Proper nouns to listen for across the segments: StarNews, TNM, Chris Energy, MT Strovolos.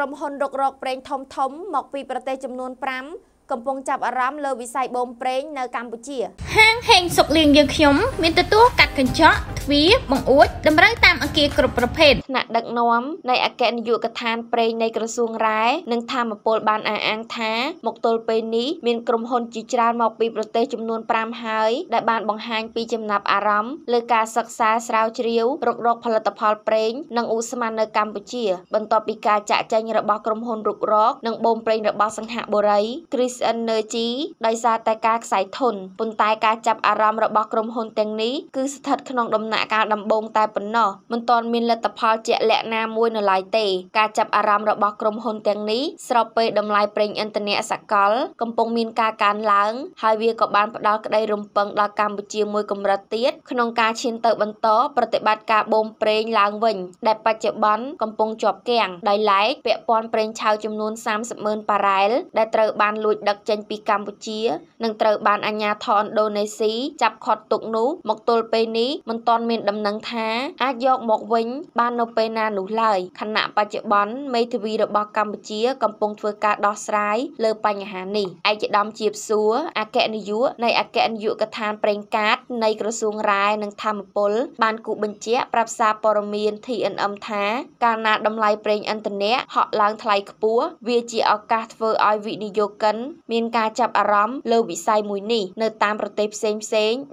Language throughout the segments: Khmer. ក្រុមហ៊ុនរកប្រេងធំៗមកពីប្រទេសចំនួន5កំពុងចាប់អារម្មណ៍លើវិស័យបូមប្រេងនៅកម្ពុជាហាងហេងសុកលៀងយើងខ្ញុំមានទទួលកាត់កញ្ចក់ទ្វារបង្អួចតម្រូវតាមអគារគ្រប់ប្រភេទថ្នាក់ដឹកនាំនៃអគ្គនាយកដ្ឋានប្រេងនៃក្រសួងរ៉ែនិងធម្មពលបានអះអាងថាមកទល់ពេលនេះមានក្រុមហ៊ុនជាច្រើនមកពីប្រទេសចំនួន5ហើយដែលបានបង្ហាញពីចំណាប់អារម្មណ៍លើការសិក្សាស្រាវជ្រាវរកផលិតផលប្រេងនិងឧស្ម័ននៅកម្ពុជាបន្ទាប់ពីការចាក់ចែងរបស់ក្រុមហ៊ុនរកនិងបូមប្រេងរបស់សង្ហបុរី Chris Energy ដោយសារតែការខ្សែធនប៉ុន្តែការចាប់អារម្មណ៍របស់ក្រុមហ៊ុនទាំងនេះគឺស្ថិតក្នុងដំណាក់កាលដំបូងតែប៉ុណ្ណោះមិនទាន់មានលទ្ធផលជាក់លាក់ណាមួយនៅឡើយទេការចាប់អារម្មណ៍របស់ក្រុមហ៊ុនទាំងនេះស្របពេលតម្លៃប្រេងឥន្ធនៈសកលកំពុងមានការកើនឡើងហើយវាក៏បានផ្ដល់ក្តីរំពឹងដល់កម្ពុជាមួយកម្រិតទៀតក្នុងការឈានទៅបន្តប្រតិបត្តិការបូមប្រេងឡើងវិញដែលបច្ចុប្បន្នកំពុងជាប់គាំងដោយឡែកពាក់ព័ន្ធប្រេងឆៅចំនួន 30,000 បារ៉ែលដែលត្រូវបានលួចដឹកចេញពីកម្ពុជានិងត្រូវបានអាជ្ញាធរឥណ្ឌូនេស៊ីចាប់ឃាត់ទុកនោះមកទល់ពេលនេះមិនទាន់មានដំណឹងថាអាចយកមកវិញបាននៅពេលណានោះឡើយខណៈបច្ចុប្បន្នមេធាវីរបស់កម្ពុជាកំពុងធ្វើការដោះស្រាយលើបញ្ហានេះឯកឧត្តមជាសួរអគ្គនាយកនៃអគ្គនាយកដ្ឋានប្រេងកាតនៃក្រសួងរ៉ែនិងធម្មពលបានគូបញ្ជាក់ប្រាប់សារព័ត៌មាន TNM ថាកាលណាតម្លៃប្រេងឥន្ធនៈហក់ឡើងថ្លៃខ្ពស់វាជាឱកាសធ្វើឲ្យវិនិយោគិនមានការចាប់អារម្មណ៍លើវិស័យមួយនេះនៅតាមប្រទេសផ្សេងៗ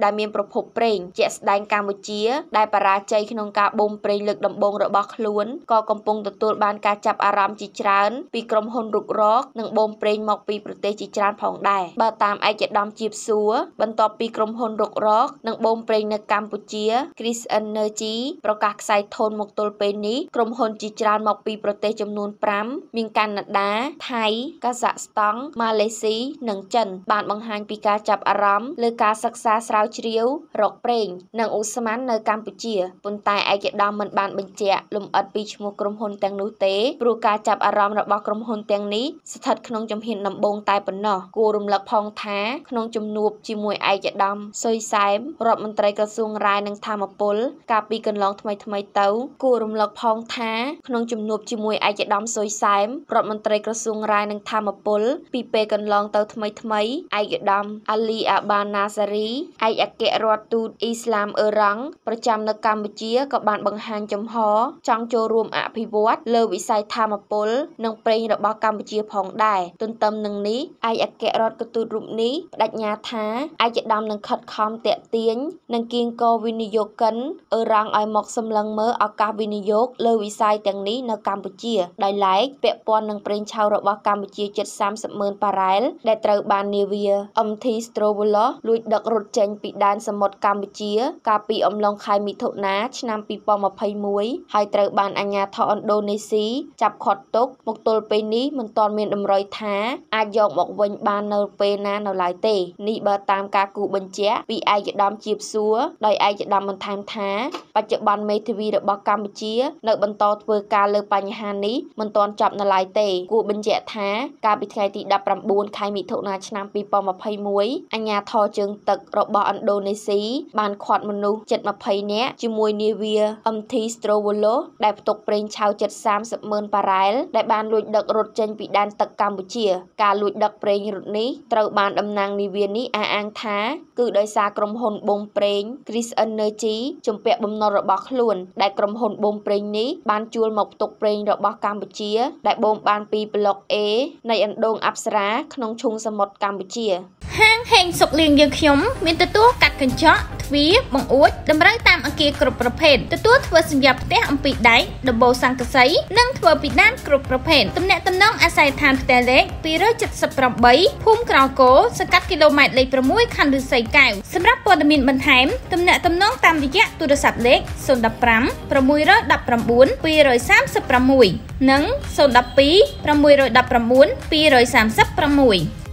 ដែលមានប្រភពប្រេងជាក់ស្ដែងកម្ពុជាដែលបរាជ័យក្នុងការបូមប្រេងលើកដំបូងរបស់ខ្លួនក៏កំពុងទទួលបានការចាប់អារម្មណ៍ជាច្រើនពីក្រុមហ៊ុនរុករកនិងបូមប្រេងមកពីប្រទេសជាច្រើនផងដែរបើតាមឯកឧត្តមជាសួរបន្ទាប់ពីក្រុមហ៊ុនរុករកនិងបូមប្រេងនៅកម្ពុជា Chris Energy ប្រកាសខ្សែធនមកទល់ពេលនេះក្រុមហ៊ុនជាច្រើនមកពីប្រទេសចំនួន5មានកាណាដាថៃកាហ្សាក់ស្ទង់ម៉ាឡេស៊ីនិងចិនបានបង្ហាញពីការចាប់អារម្មណ៍លើការសិក្សាស្រាវជ្រាវរកប្រេងនិងឧស្ម័ននៅកម្ពុជាប៉ុន្តែឯកឧត្តមមិនបានបញ្ជាក់លម្អិតពីឈ្មោះក្រុមហ៊ុនទាំងនោះទេព្រោះការចាប់អារម្មណ៍របស់ក្រុមហ៊ុនទាំងនេះស្ថិតក្នុងជំហានដំបូងតែប៉ុណ្ណោះគួររំលឹកផងថាក្នុងជំនួបជាមួយឯកឧត្តមសុយសែមរដ្ឋមន្ត្រីក្រសួងរ៉ែនិងធម្មពលកាលពីកន្លងថ្មីទៅគួររំលឹកផងថាក្នុងជំនួបជាមួយឯកឧត្តមសុយសែមរដ្ឋមន្ត្រីក្រសួងរ៉ែនិងធម្មពលពីពេលកន្លងទៅថ្មីឯកឧត្តមអាលីអាបាណាសារីឯកអគ្គរដ្ឋទូតអ៊ីស្លាមអឺរ៉ង់ប្រចាំនៅកម្ពុជាក៏បានបង្ហាញចំហចង់ចូលរួមអភិវឌ្ឍលើវិស័យធម្មពលនិងប្រេងរបស់កម្ពុជាផងដែរទន្ទឹមនឹងនេះឯកអគ្គរដ្ឋទូតរូបនេះបដិញ្ញាថាឯកឧត្តមនឹងខិតខំទាក់ទាញនិងគៀងគរវិនិយោគិនអឺរ៉ង់ឲ្យមកសម្លឹងមើលឱកាសវិនិយោគលើវិស័យទាំងនេះនៅកម្ពុជាដោយឡែកពាក់ព័ន្ធនឹងប្រេងឆៅរបស់កម្ពុជាជិត 30,000 បារ៉ែលដែលត្រូវបាននាវា MT Strovolos លួចដឹករត់ចេញពីដែនសមុទ្រកម្ពុជាកាលពីអំឡុងខែមិថុនាឆ្នាំ2021ហើយត្រូវបានអាជ្ញាធរឥណ្ឌូនេស៊ីចាប់ឃាត់ទុកមកទល់ពេលនេះមិនទាន់មានដំរុយថាអាចយកមកវិញបាននៅពេលណានៅឡើយទេនេះបើតាមការគូបញ្ជាក់ពីឯកឧត្តមជាសួរដោយឯកឧត្តមបន្ថែមថាបច្ចុប្បន្នមេធាវីរបស់កម្ពុជានៅបន្តធ្វើការលើបញ្ហានេះមិនទាន់ចប់នៅឡើយទេគូបញ្ជាក់ថាកាលពីថ្ងៃទី19ខែមិថុនាឆ្នាំ2021អាជ្ញាធរជើងទឹករបស់ឥណ្ឌូនេស៊ីបានឃាត់មនុស្សជិត20នាក់ជាមួយនាវា MT Strovolos ដែលផ្ទុកប្រេងឆៅជិត 30,000 បារ៉ែលដែលបានលួចដឹករត់ចេញពីដែនទឹកកម្ពុជាការលួចដឹកប្រេងរត់នេះត្រូវបានតំណាងនាវានេះអះអាងថាគឺដោយសារក្រុមហ៊ុនបូមប្រេង Chris Energy ជំពាក់បំណុលរបស់ខ្លួនដែលក្រុមហ៊ុនបូមប្រេងនេះបានជួលមកផ្ទុកប្រេងរបស់កម្ពុជាដែលបូមបានពីប្លុក A នៃអណ្ដូងអប្សរាក្នុងឈូងសមុទ្រកម្ពុជាហាងហេងសុកលៀងយើងខ្ញុំមានទទួលកាត់កញ្ចក់ទ្វារបង្អួចតម្រូវតាមអគារគ្រប់ប្រភេទទទួលធ្វើសញ្ញាផ្ទះអំពីដែកដំបូលស័ង្កសីនិងធ្វើពីដែនគ្រប់ប្រភេទទំនាក់ទំនងអាសយដ្ឋានផ្ទះលេខ278ភូមិក្រោគោសង្កាត់គីឡូម៉ែត្រលេខ6ខណ្ឌឫស្សីកែវសម្រាប់ព័ត៌មានបន្ថែមទំនាក់ទំនងតាមរយៈទូរស័ព្ទលេខ015 619 236និង012 619 236